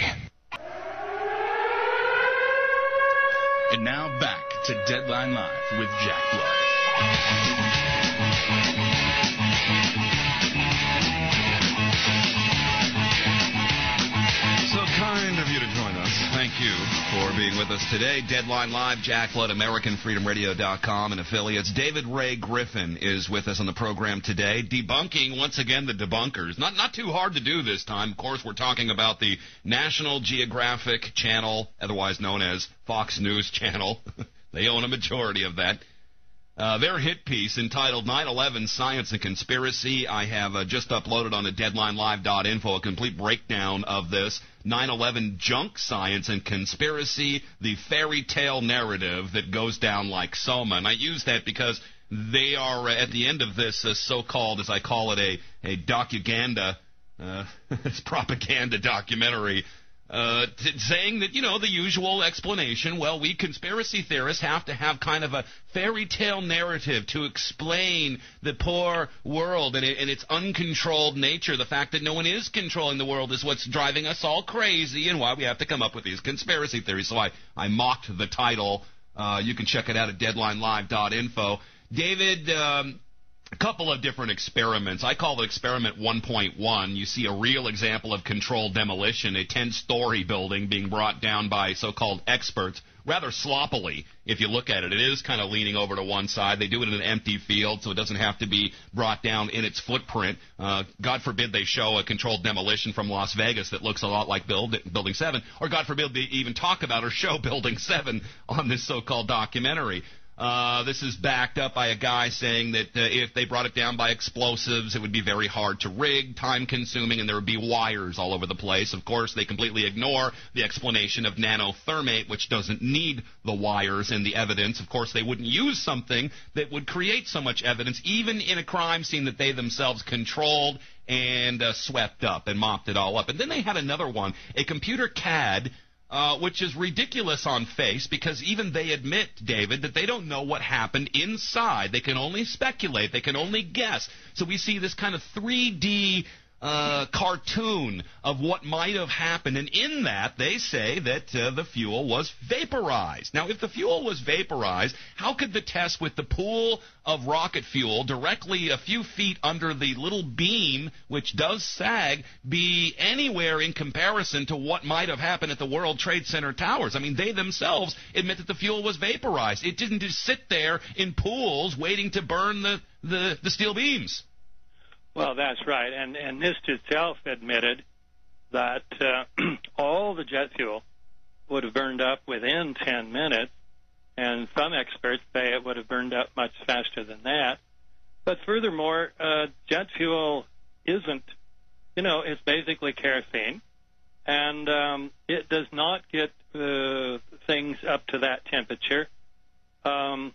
Ray. And now back to Deadline Live with Jack Blood. So kind of you to join us. Thank you for being with us today. Deadline Live, Jack Blood, AmericanFreedomRadio.com and affiliates. David Ray Griffin is with us on the program today, debunking, once again, the debunkers. Not too hard to do this time. Of course, we're talking about the National Geographic Channel, otherwise known as Fox News Channel. They own a majority of that. Their hit piece entitled 9/11 Science and Conspiracy. I have just uploaded on the deadlinelive.info a complete breakdown of this. 9/11 Junk Science and Conspiracy, the fairy tale narrative that goes down like Soma. And I use that because they are at the end of this so-called, as I call it, a docuganda, it's propaganda documentary, saying that, you know, the usual explanation, well, we conspiracy theorists have to have kind of a fairy tale narrative to explain the poor world and its uncontrolled nature. The fact that no one is controlling the world is what's driving us all crazy and why we have to come up with these conspiracy theories. So I mocked the title. You can check it out at deadlinelive.info. David, a couple of different experiments. I call it experiment 1.1. You see a real example of controlled demolition, a 10-story building being brought down by so-called experts, rather sloppily if you look at it. It is kind of leaning over to one side. They do it in an empty field, so it doesn't have to be brought down in its footprint. God forbid they show a controlled demolition from Las Vegas that looks a lot like Building 7, or God forbid they even talk about or show Building 7 on this so-called documentary. This is backed up by a guy saying that if they brought it down by explosives, it would be very hard to rig, time-consuming, and there would be wires all over the place. Of course, they completely ignore the explanation of nanothermite, which doesn't need the wires in the evidence. Of course, they wouldn't use something that would create so much evidence, even in a crime scene that they themselves controlled and swept up and mopped it all up. And then they had another one, a computer CAD, which is ridiculous on face because even they admit, David, that they don't know what happened inside. They can only speculate. They can only guess. So we see this kind of 3D cartoon of what might have happened. And in that, they say that the fuel was vaporized. Now, if the fuel was vaporized, how could the test with the pool of rocket fuel directly a few feet under the little beam, which does sag, be anywhere in comparison to what might have happened at the World Trade Center towers? I mean, they themselves admit that the fuel was vaporized. It didn't just sit there in pools waiting to burn the steel beams. Well, that's right. And NIST itself admitted that all the jet fuel would have burned up within 10 minutes. And some experts say it would have burned up much faster than that. But furthermore, jet fuel isn't, you know, it's basically kerosene. And it does not get things up to that temperature. Even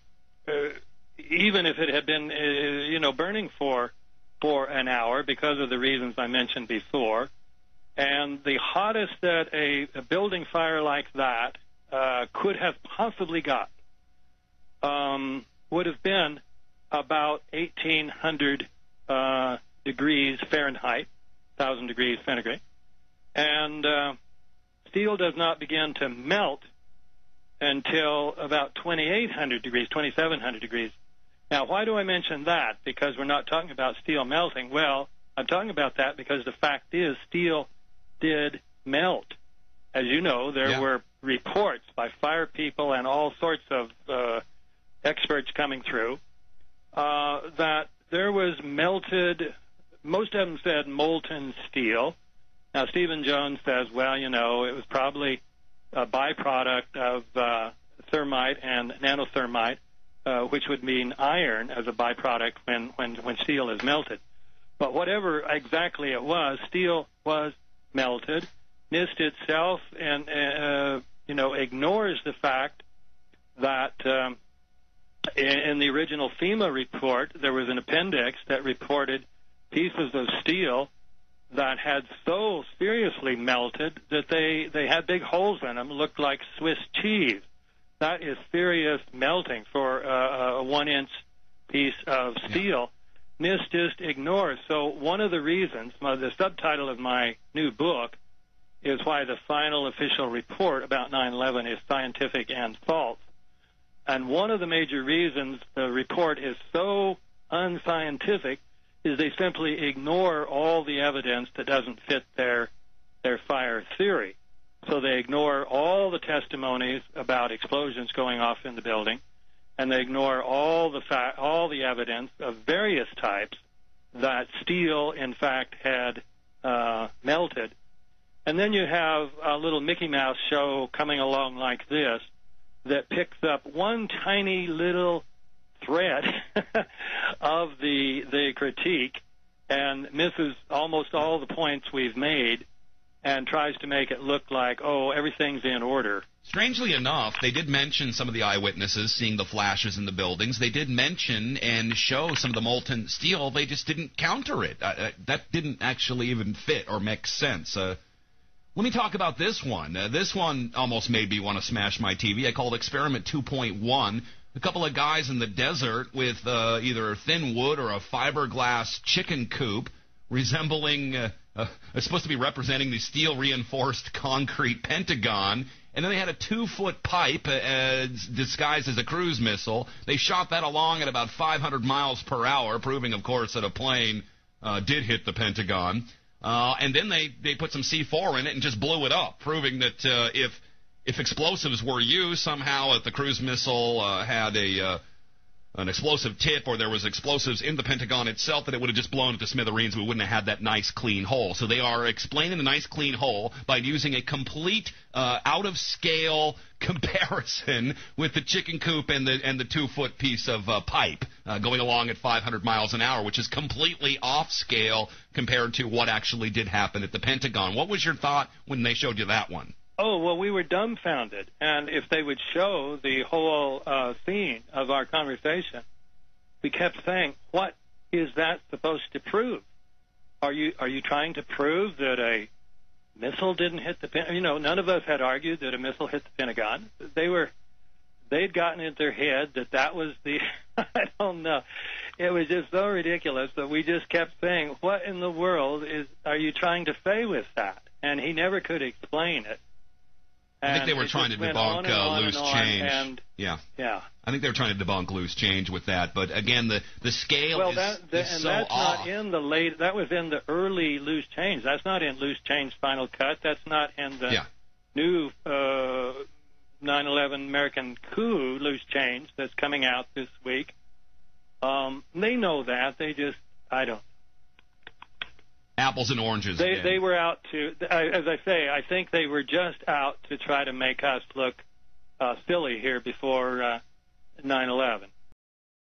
if it had been, you know, burning for an hour because of the reasons I mentioned before. And the hottest that a building fire like that could have possibly got would have been about 1,800 degrees Fahrenheit, 1,000 degrees centigrade. And steel does not begin to melt until about 2,800 degrees, 2,700 degrees. Now, why do I mention that? Because we're not talking about steel melting. Well, I'm talking about that because the fact is steel did melt. As you know, there were reports by fire people and all sorts of experts coming through that there was melted, most of them said molten steel. Now, Stephen Jones says, well, you know, it was probably a byproduct of thermite and nanothermite. Which would mean iron as a byproduct when steel is melted. But whatever exactly it was, steel was melted. NIST itself and you know ignores the fact that in the original FEMA report there was an appendix that reported pieces of steel that had so seriously melted that they had big holes in them, looked like Swiss cheese. That is serious melting for a one-inch piece of steel. Yeah. NIST just ignores. So one of the reasons, the subtitle of my new book is why the final official report about 9/11 is scientific and false. And one of the major reasons the report is so unscientific is they simply ignore all the evidence that doesn't fit their fire theory. So they ignore all the testimonies about explosions going off in the building, and they ignore all the evidence of various types that steel, in fact, had melted. And then you have a little Mickey Mouse show coming along like this that picks up one tiny little thread of the critique and misses almost all the points we've made and tries to make it look like, oh, everything's in order. Strangely enough, they did mention some of the eyewitnesses seeing the flashes in the buildings. They did mention and show some of the molten steel. They just didn't counter it. That didn't actually even fit or make sense. Let me talk about this one. This one almost made me want to smash my TV. I called Experiment 2.1. A couple of guys in the desert with either thin wood or a fiberglass chicken coop resembling, it's supposed to be representing the steel-reinforced concrete Pentagon. And then they had a 2-foot pipe disguised as a cruise missile. They shot that along at about 500 miles per hour, proving, of course, that a plane did hit the Pentagon. And then they put some C4 in it and just blew it up, proving that if explosives were used somehow, if the cruise missile had an explosive tip or there was explosives in the Pentagon itself, that it would have just blown it to smithereens. We wouldn't have had that nice, clean hole. So they are explaining the nice, clean hole by using a complete out-of-scale comparison with the chicken coop and the 2-foot piece of pipe going along at 500 miles an hour, which is completely off-scale compared to what actually did happen at the Pentagon. What was your thought when they showed you that one? Oh, well, we were dumbfounded. And if they would show the whole scene of our conversation, we kept saying, what is that supposed to prove? Are you trying to prove that a missile didn't hit the Pentagon? You know, none of us had argued that a missile hit the Pentagon. They'd gotten into their head that was the, I don't know. It was just so ridiculous that we just kept saying, what in the world are you trying to say with that? And he never could explain it. And I think they were trying to debunk Loose Change. Yeah. I think they were trying to debunk Loose Change with that. But again, the scale is so off. Well, that's not in the late. That was in the early Loose Change. That's not in Loose Change Final Cut. That's not in the new 9/11 American Coup Loose Change that's coming out this week. They know that. They just, I don't. Apples and oranges. They were out to, as I say, I think they were just out to try to make us look silly here before 9/11.